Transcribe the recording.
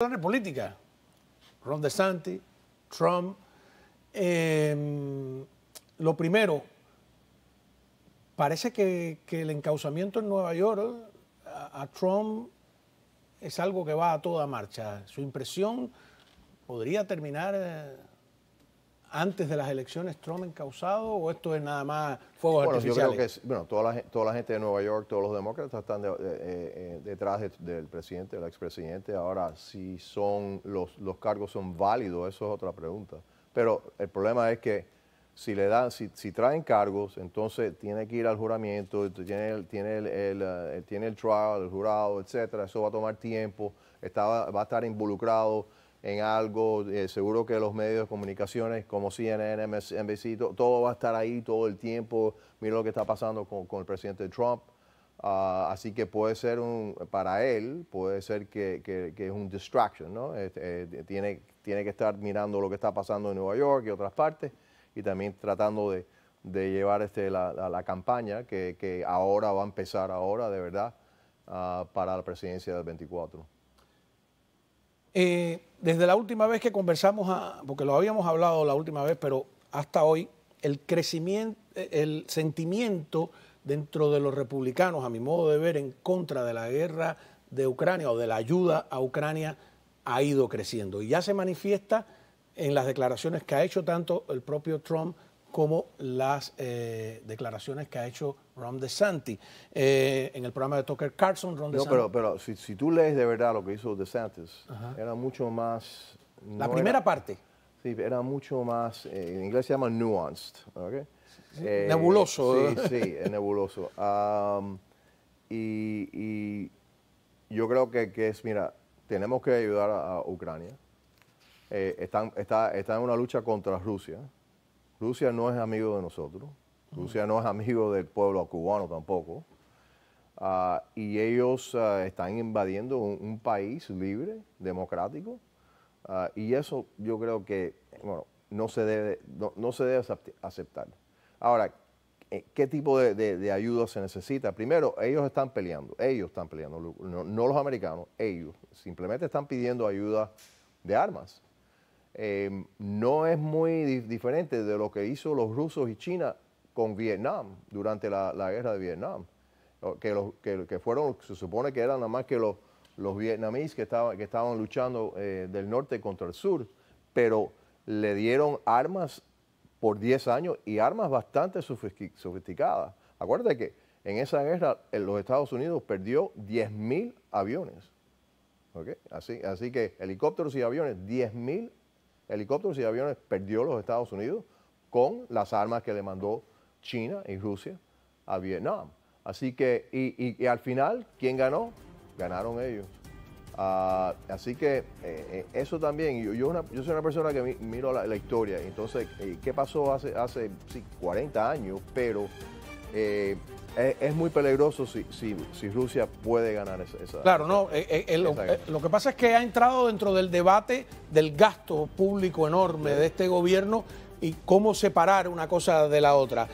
La política, Ron DeSantis, Trump, lo primero, parece que el encauzamiento en Nueva York a Trump es algo que va a toda marcha. Su impresión podría terminar antes de las elecciones Trump encauzado, o esto es nada más fuegos artificiales. Yo creo que es, bueno, toda la gente de Nueva York, todos los demócratas están detrás del presidente, del expresidente. Ahora, si son los cargos son válidos, eso es otra pregunta. Pero el problema es que si traen cargos, entonces tiene que ir al juramiento, tiene el trial, el jurado, etcétera. Eso va a tomar tiempo, va a estar involucrado en algo, seguro que los medios de comunicaciones como CNN, MSNBC, todo va a estar ahí todo el tiempo. Mira lo que está pasando con el presidente Trump. Así que puede ser, para él, puede ser que es un distraction, ¿no? Tiene que estar mirando lo que está pasando en Nueva York y otras partes, y también tratando de llevar la campaña que ahora va a empezar de verdad para la presidencia del 24. Desde la última vez que conversamos, porque lo habíamos hablado la última vez, pero hasta hoy, el sentimiento dentro de los republicanos, a mi modo de ver, en contra de la guerra de Ucrania o de la ayuda a Ucrania ha ido creciendo. Y ya se manifiesta en las declaraciones que ha hecho tanto el propio Trump como las declaraciones que ha hecho Ron DeSantis. En el programa de Tucker Carlson, Ron DeSantis... No, pero si tú lees de verdad lo que hizo DeSantis, era mucho más... La primera parte. Sí, era mucho más, en inglés se llama nuanced, ¿ok? Sí, nebuloso. Sí, es nebuloso. Y yo creo que es, mira, tenemos que ayudar a Ucrania. Está en una lucha contra Rusia. Rusia no es amigo de nosotros. Rusia no es amigo del pueblo cubano tampoco. Y ellos están invadiendo un país libre, democrático. Y eso yo creo que, bueno, no se debe aceptar. Ahora, ¿qué tipo de ayuda se necesita? Primero, ellos están peleando, no los americanos, ellos. Simplemente están pidiendo ayuda de armas. No es muy diferente de lo que hizo los rusos y China con Vietnam durante la guerra de Vietnam, que fueron, se supone que eran nada más que los vietnamíes que estaban luchando del norte contra el sur, pero le dieron armas por 10 años y armas bastante sofisticadas. Acuérdate que en esa guerra los Estados Unidos perdió 10.000 aviones. ¿Okay? Así que helicópteros y aviones, 10.000 helicópteros y aviones perdió los Estados Unidos con las armas que le mandó China y Rusia a Vietnam. Así que, y al final, ¿quién ganó? Ganaron ellos. Así que eso también, yo soy una persona que miro la historia, entonces, ¿qué pasó hace sí, 40 años? Pero es muy peligroso si Rusia puede ganar esa. Claro, no, lo que pasa es que ha entrado dentro del debate del gasto público enorme de este gobierno y cómo separar una cosa de la otra.